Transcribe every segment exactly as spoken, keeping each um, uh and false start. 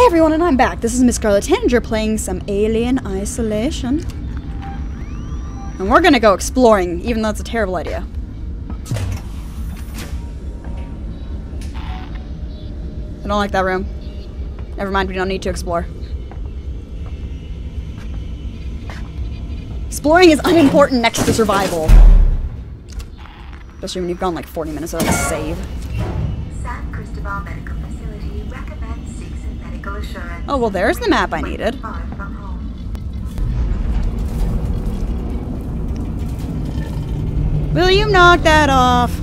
Hey everyone, and I'm back. This is Miss Scarlet Tanager playing some Alien Isolation. And we're gonna go exploring, even though it's a terrible idea. I don't like that room. Never mind, we don't need to explore. Exploring is unimportant next to survival. Especially when you've gone like forty minutes without a save. San Cristobal Medical Facility recommends seeks medical assurance. Oh, well, there's the map I needed. Will you knock that off?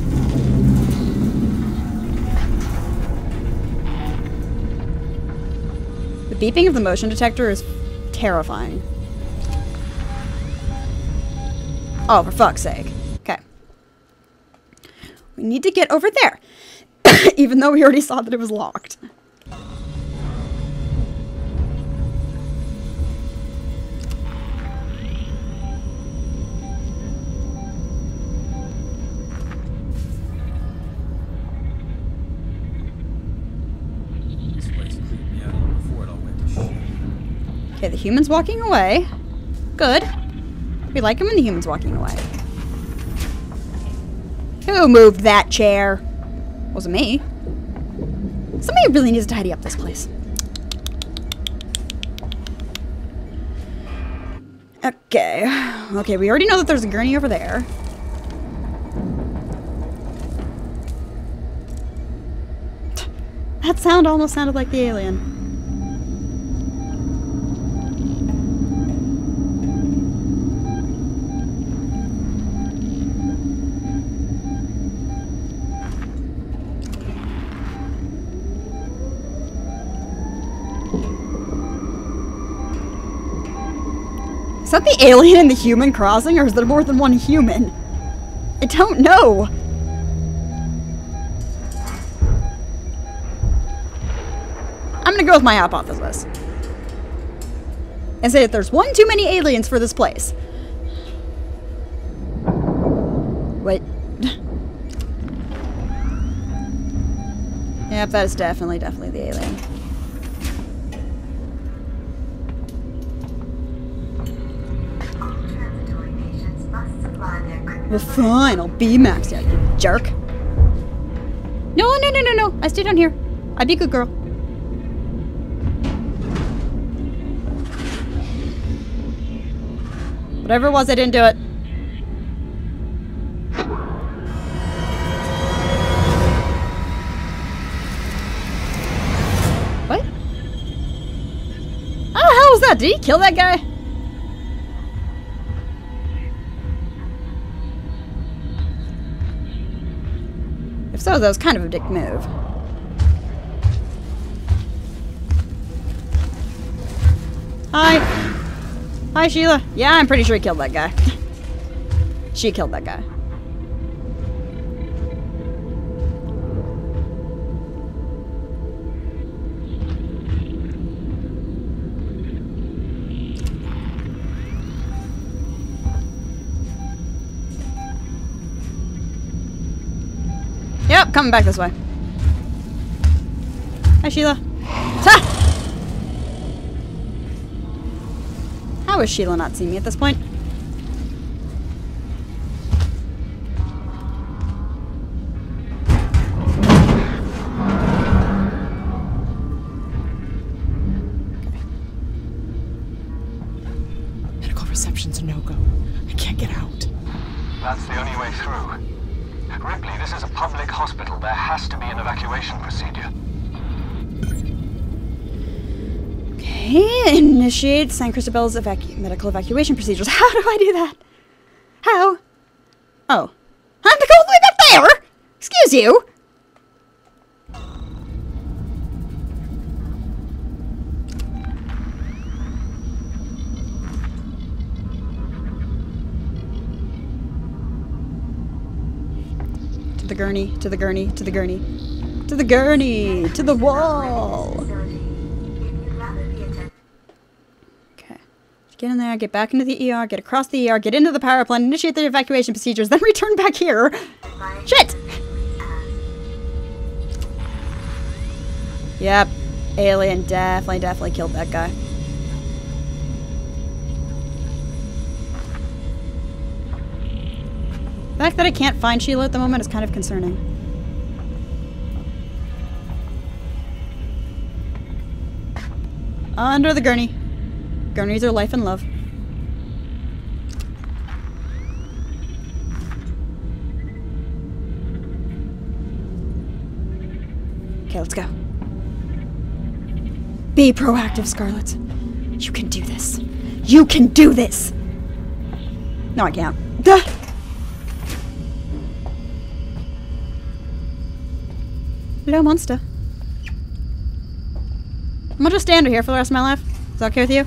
The beeping of the motion detector is terrifying. Oh, for fuck's sake. Okay. We need to get over there. Even though we already saw that it was locked. This place creeped me out before it all went to shit. Okay, the human's walking away. Good. We like him when the human's walking away. Who moved that chair? Wasn't me. Somebody really needs to tidy up this place. Okay. Okay, we already know that there's a gurney over there. That sound almost sounded like the alien. Is that the alien and the human crossing, or is there more than one human? I don't know! I'm gonna go with my hypothesis. And say that there's one too many aliens for this place. Wait. Yep, that is definitely, definitely the alien. Well, fine, I'll be maxed out, you jerk. No, no, no, no, no. I stay down here. I'd be a good girl. Whatever it was, I didn't do it. What? Oh, how was that? Did he kill that guy? If so, that was kind of a dick move. Hi. Hi, Sheila. Yeah, I'm pretty sure he killed that guy. She killed that guy. Yep, coming back this way. Hi, Sheila. Ah! How has Sheila not seen me at this point? Medical reception's a no-go. I can't get out. That's the only way through. Ripley, this is a public hospital. There has to be an evacuation procedure. Okay, initiate San Cristobal's evacu medical evacuation procedures. How do I do that? How? Oh. I have to go all the way back there! Excuse you! To the gurney, to the gurney, to the gurney, to the gurney, to the wall. Okay. Get in there, get back into the E R, get across the E R, get into the power plant, initiate the evacuation procedures, then return back here. Shit! Yep. Alien definitely, definitely killed that guy. The fact that I can't find Sheila at the moment is kind of concerning. Under the gurney. Gurneys are life and love. Okay, let's go. Be proactive, Scarlet. You can do this. You can do this! No, I can't. Duh! Hello, monster. I'm gonna just stand here for the rest of my life. Is that okay with you?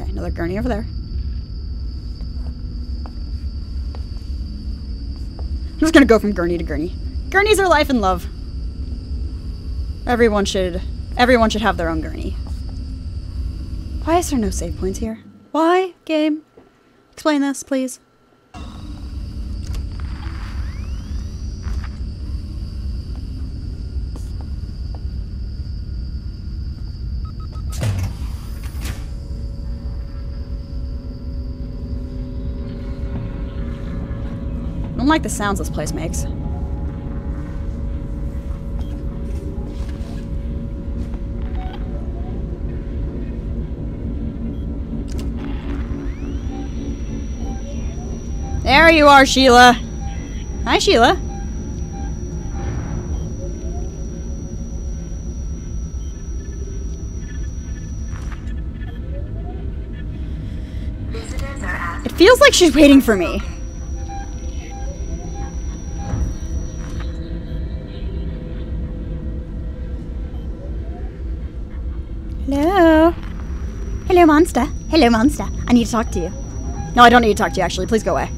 Okay, another gurney over there. I'm just gonna go from gurney to gurney. Gurneys are life and love. Everyone should, everyone should have their own gurney. Why is there no save points here? Why, game? Explain this, please. I don't like the sounds this place makes. There you are, Sheila. Hi, Sheila. It feels like she's waiting for me. Hello, monster. Hello, monster. I need to talk to you. No, I don't need to talk to you, actually. Please go away.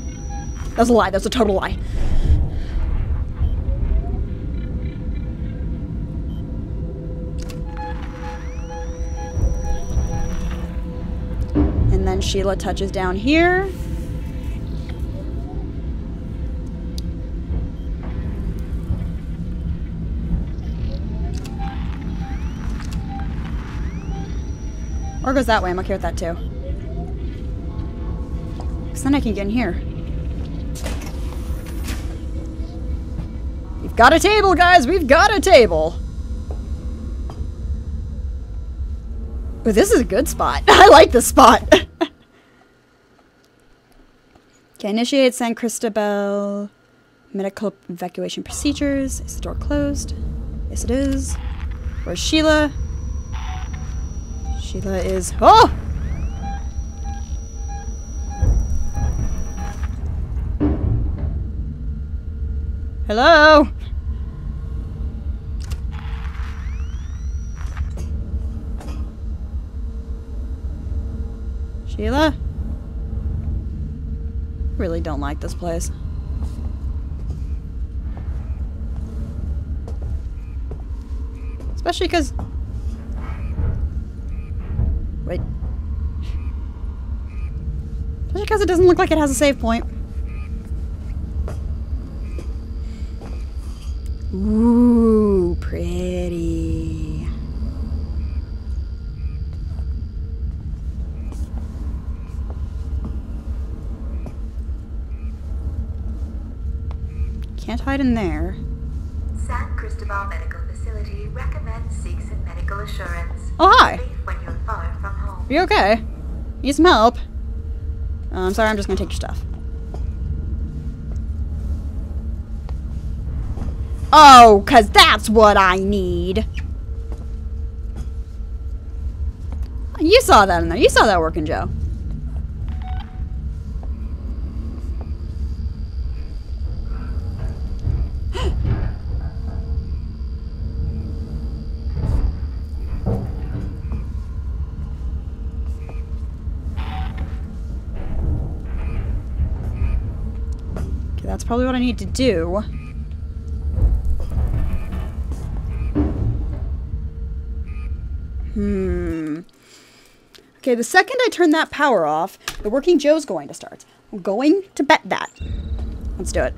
That's a lie. That's a total lie. And then Sheila touches down here. Or goes that way, I'm okay with that too. Because then I can get in here. We've got a table, guys! We've got a table! Ooh, this is a good spot. I like this spot! Okay, initiate San Cristobal medical evacuation procedures. Is the door closed? Yes, it is. Where's Sheila? Sheila is... Oh! Hello? Sheila? Really don't like this place. Especially because... Wait. Just because it doesn't look like it has a save point. Ooh, pretty. Can't hide in there. San Cristobal Medical Facility recommends seeks in medical assurance. Oh, hi. When you're far from home. Are you okay? Need some help? I'm um, sorry, I'm just gonna take your stuff. Oh, cause that's what I need. You saw that in there. You saw that Working Joe. That's probably what I need to do. Hmm. Okay, the second I turn that power off, the Working Joe's going to start. I'm going to bet that. Let's do it.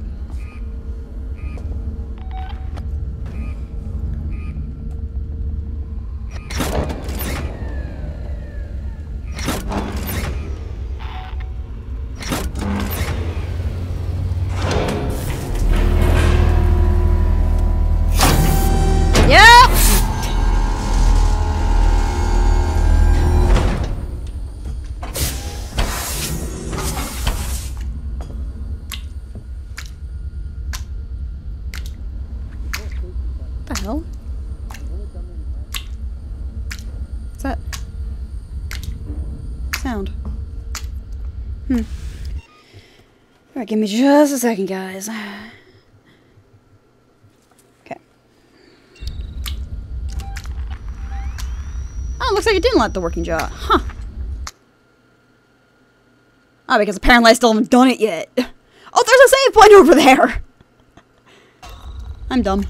the hell? What's that? Sound. Hmm. Alright, give me just a second, guys. Okay. Oh, looks like it didn't like the working job. Huh. Oh, because apparently I still haven't done it yet. Oh, there's a save point over there! I'm dumb.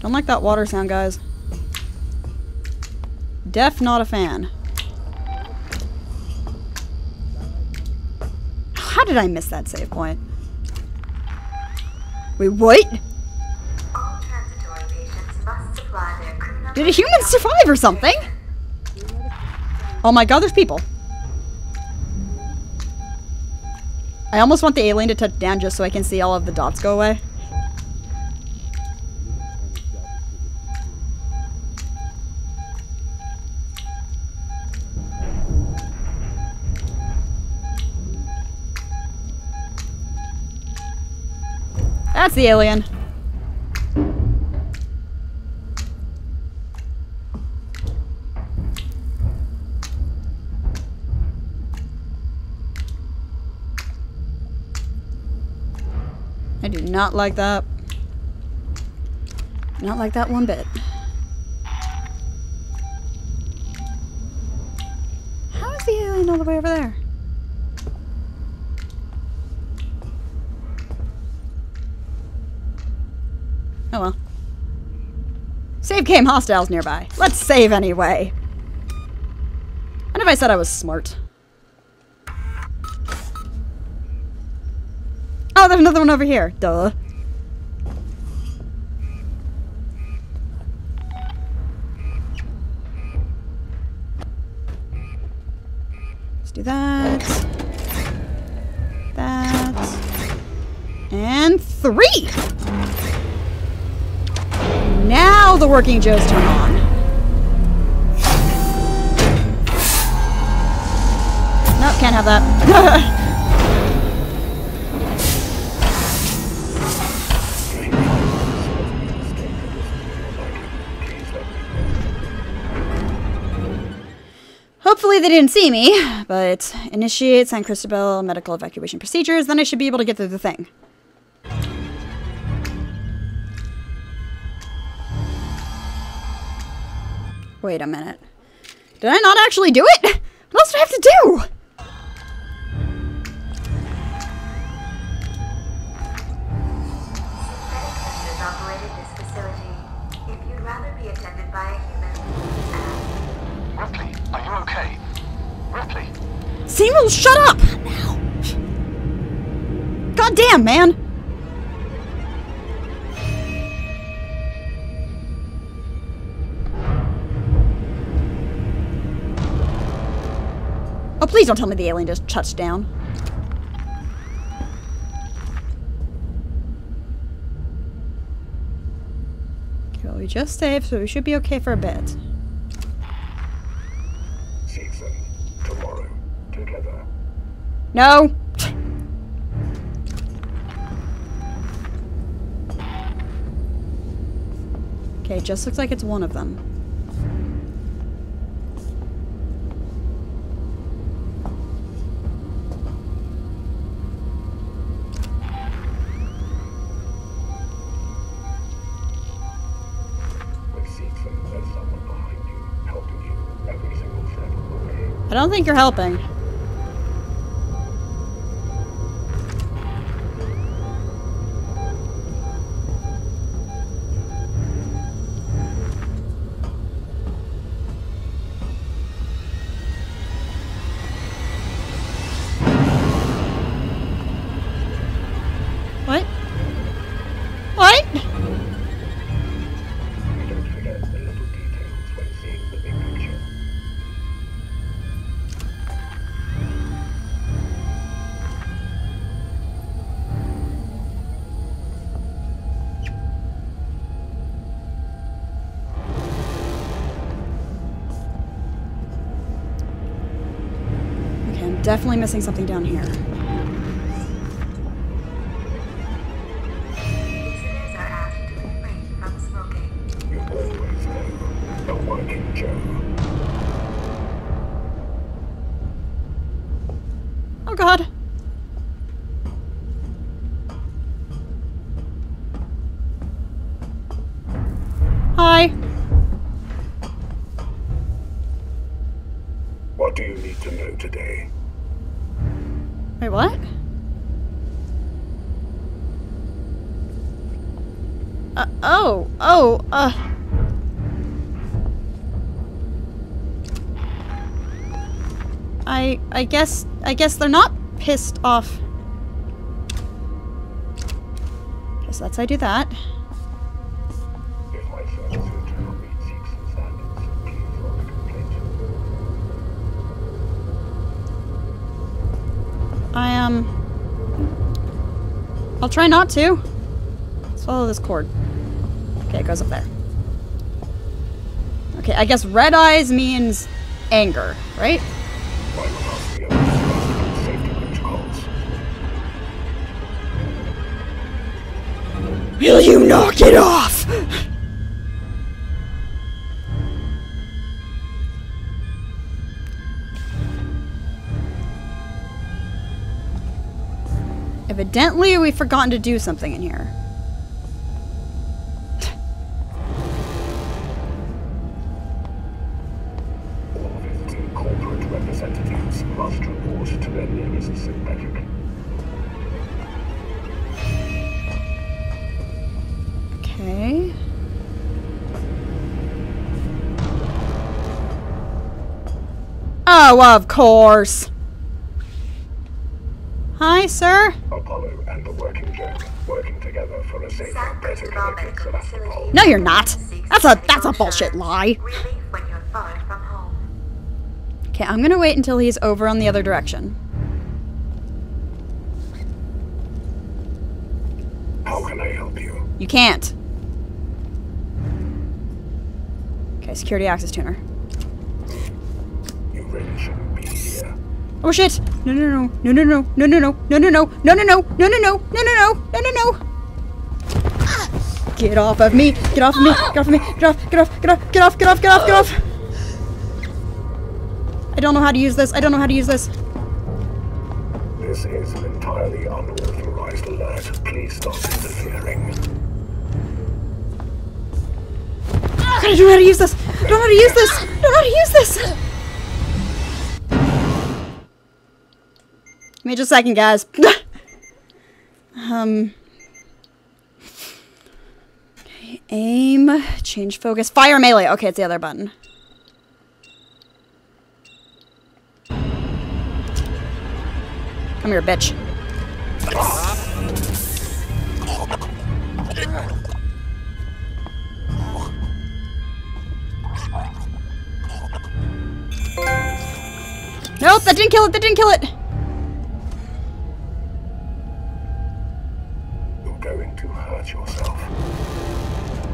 Don't like that water sound, guys. Def not a fan. How did I miss that save point? Wait, what? All transitory patients must supply their criminal. Did a human survive or something? Oh my god, there's people. I almost want the alien to touch down just so I can see all of the dots go away. That's the alien. I do not like that. Not like that one bit. How is the alien all the way over there? Oh well. Save game hostiles nearby. Let's save anyway. And if I said I was smart. Oh, there's another one over here. Duh. Let's do that. That. And three! Now the working Joes turn on. Nope, can't have that. Hopefully they didn't see me, but initiate San Cristobal medical evacuation procedures, then I should be able to get through the thing. Wait a minute. Did I not actually do it? What else do I have to do? Predecessors operated this facility. If you'd rather be attended by a human, ask. Ripley, are you okay? Ripley? Samuel, shut up! Now! Goddamn, man! Oh, please don't tell me the alien just touched down. Okay, well, we just saved, so we should be okay for a bit. Six them tomorrow together. No! Okay, it just looks like it's one of them. I don't think you're helping. What? What? Definitely missing something down here. today. Wait, what? Uh, oh, oh, uh. I, I guess, I guess they're not pissed off. Guess that's how I do that. I, um, I'll try not to. Let's follow this cord. Okay, it goes up there. Okay, I guess red eyes means anger, right? Will you knock it off? Evidently, we've forgotten to do something in here. All visiting corporate representatives must report to their nearest secretary. Okay. Oh, of course. Hi, sir. Apollo and the Working Joe working together for a safe and better connection to Singapore. No, you're not. That's a that's a bullshit lie. Okay, I'm gonna wait until he's over on the other direction. How can I help you? You can't. Okay, security access tuner. You really shouldn't be here. Oh shit! No no no no no no no no no no no no no no no no no no no no no no. Get off of me! Get off of me! Get off of me! Get off! Get off! Get off! Get off! Get off! Get off! Get off! I don't know how to use this. I don't know how to use this. This is an entirely unauthorized alert. Please stop interfering. I don't know how to use this. I don't know how to use this. I don't know how to use this. Give me just a second, guys. um. Okay, aim, change focus, fire melee. Okay, it's the other button. Come here, bitch. Nope, that didn't kill it. That didn't kill it. Going to hurt yourself.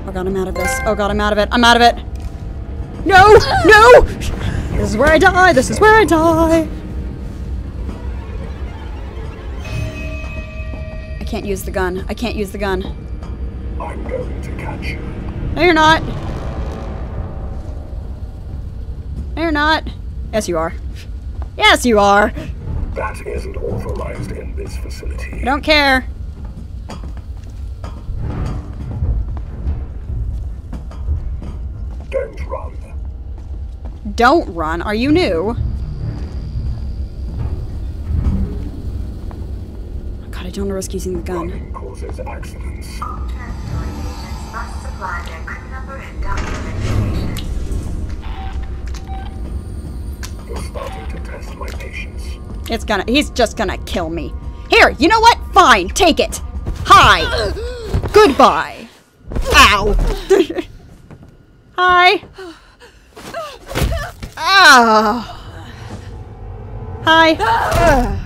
Oh god, I'm out of this. Oh god, I'm out of it. I'm out of it. No! No! This is where I die. This is where I die. I can't use the gun. I can't use the gun. I'm going to catch you. No, you're not. No, you're not. Yes, you are. Yes, you are. That isn't authorized in this facility. I don't care. Don't run. Don't run? Are you new? Oh god, I don't want to risk using the gun. Running causes accidents. You're starting to test my patience. It's gonna- he's just gonna kill me. Here, you know what? Fine, take it. Hi. Goodbye. Ow. Hi. Oh. Hi. Oh.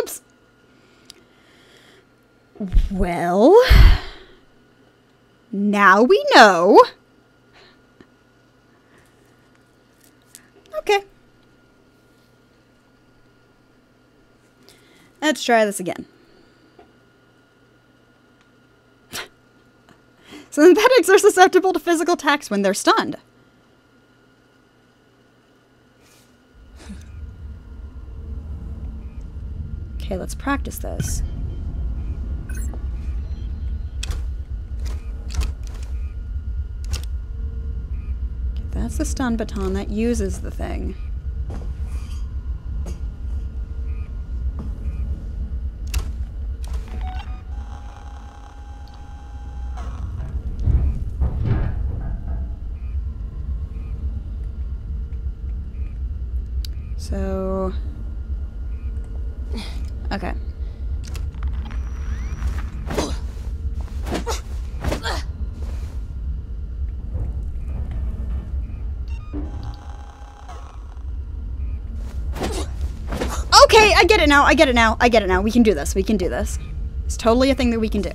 Oops. Well, now we know. Okay. Let's try this again. Synthetics are susceptible to physical attacks when they're stunned. Okay, let's practice this. That's the stun baton. That uses the thing. So... okay. Okay, I get it now, I get it now, I get it now. We can do this, we can do this. It's totally a thing that we can do.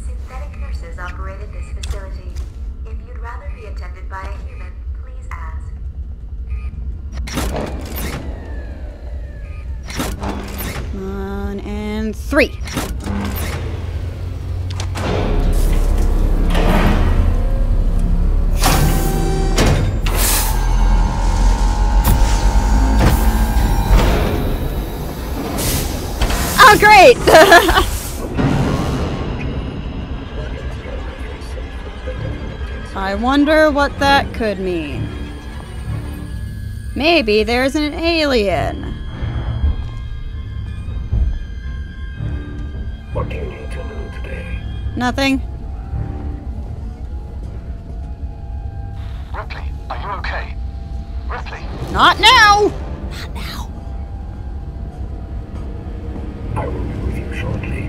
Synthetic nurses operated this facility. If you'd rather be attended by a human, please ask. One and three. Oh, great! I wonder what that could mean. Maybe there's an alien. What do you need to know today? Nothing. Ripley, are you okay? Ripley? Not now! Not now. I will be with you shortly.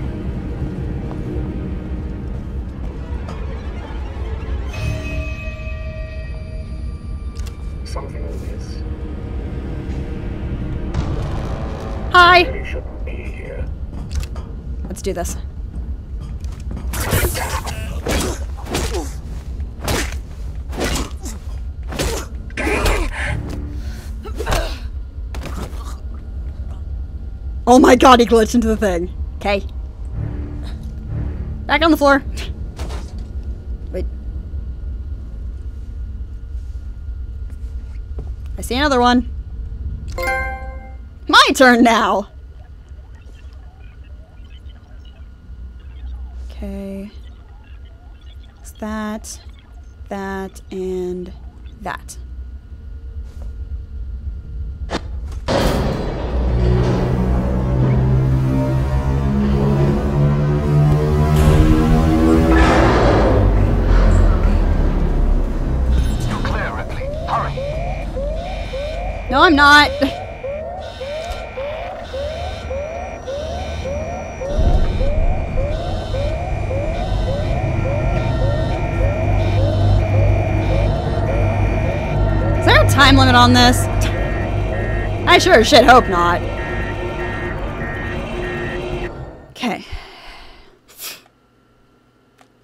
Something like this. Hi! You shouldn't be here. Let's do this. Oh my god, he glitched into the thing. Okay. Back on the floor. Wait. I see another one. My turn now! Okay. It's that, that, and that. You're clear, Ripley. Hurry! No, I'm not. Time limit on this? I sure as shit hope not. Okay.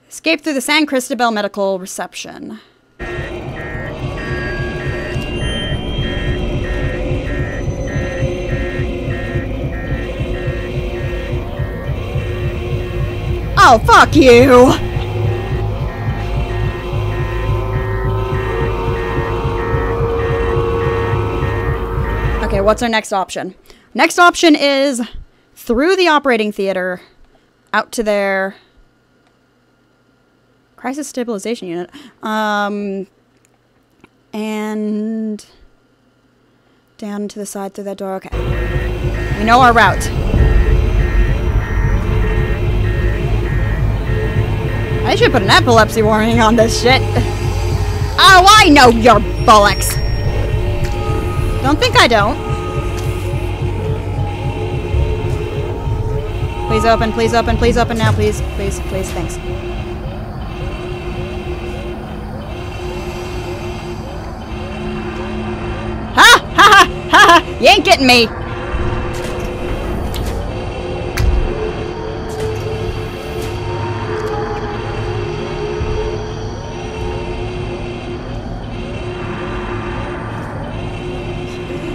Escape through the San Cristobal medical reception. Oh, fuck you! Okay, what's our next option? Next option is through the operating theater, out to their crisis stabilization unit, um, and down to the side through that door. Okay, we know our route. I should put an epilepsy warning on this shit. Oh, I know your bollocks. Don't think I don't. Please open, please open, please open now, please, please, please, thanks. Ha! Ha ha! Ha ha! You ain't getting me!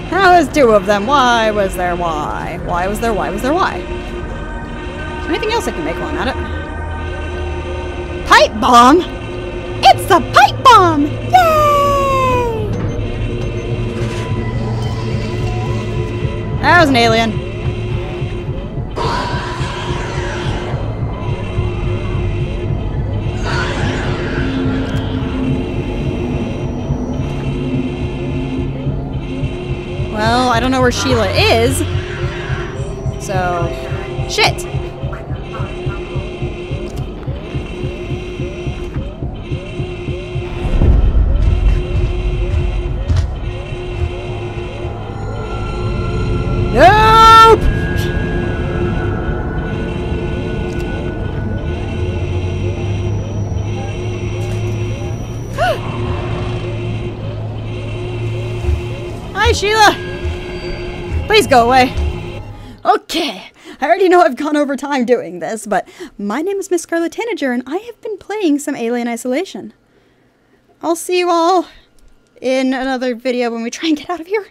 How is two of them? Why was there why? Why was there why was there why? Is there anything else I can make one out of? Pipe bomb! It's a pipe bomb! Yay! That was an alien. Well, I don't know where Sheila is. So, shit. Nope! Hi, Sheila! Please go away. Okay, I already know I've gone over time doing this, but my name is Miss Scarlet Tanager, and I have been playing some Alien Isolation. I'll see you all in another video when we try and get out of here.